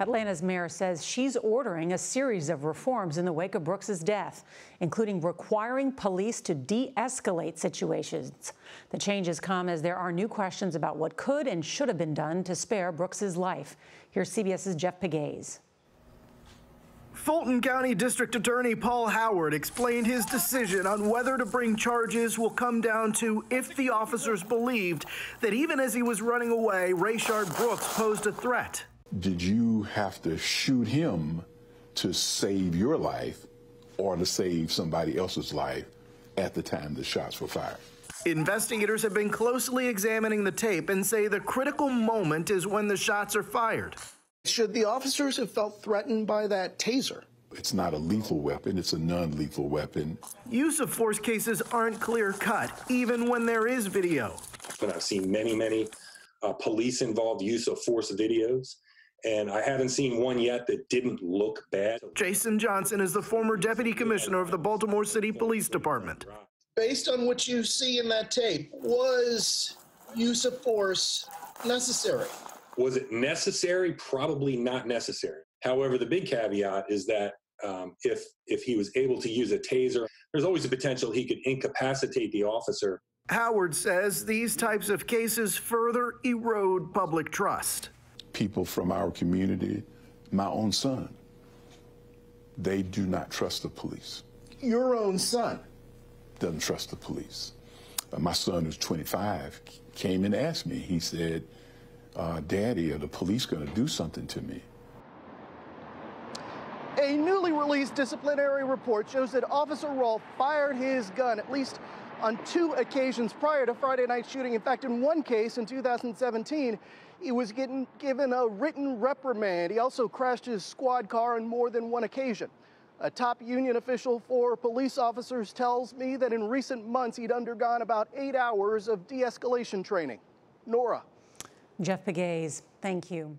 Atlanta's mayor says she's ordering a series of reforms in the wake of Brooks's death, including requiring police to de-escalate situations. The changes come as there are new questions about what could and should have been done to spare Brooks's life. Here's CBS's Jeff Pegues. Fulton County District Attorney Paul Howard explained his decision on whether to bring charges will come down to if the officers believed that even as he was running away, Rayshard Brooks posed a threat. Did you have to shoot him to save your life or to save somebody else's life at the time the shots were fired? Investigators have been closely examining the tape and say the critical moment is when the shots are fired. Should the officers have felt threatened by that taser? It's not a lethal weapon, it's a non-lethal weapon. Use of force cases aren't clear-cut, even when there is video. And I've seen many police-involved use of force videos, and I haven't seen one yet that didn't look bad. Jason Johnson is the former deputy commissioner of the Baltimore City Police Department. Based on what you see in that tape, was use of force necessary? Was it necessary? Probably not necessary. However, the big caveat is that if he was able to use a taser, there's always a potential he could incapacitate the officer. Howard says these types of cases further erode public trust. People from our community, my own son, they do not trust the police. Your own son doesn't trust the police. My son, who's 25, came and asked me, he said, Daddy, are the police going to do something to me? A newly released disciplinary report shows that Officer Rolfe fired his gun at least on two occasions prior to Friday night shooting. In fact, in one case in 2017, he was given a written reprimand. He also crashed his squad car on more than one occasion. A top union official for police officers tells me that in recent months he'd undergone about 8 hours of de-escalation training. Nora. Jeff Pegues, thank you.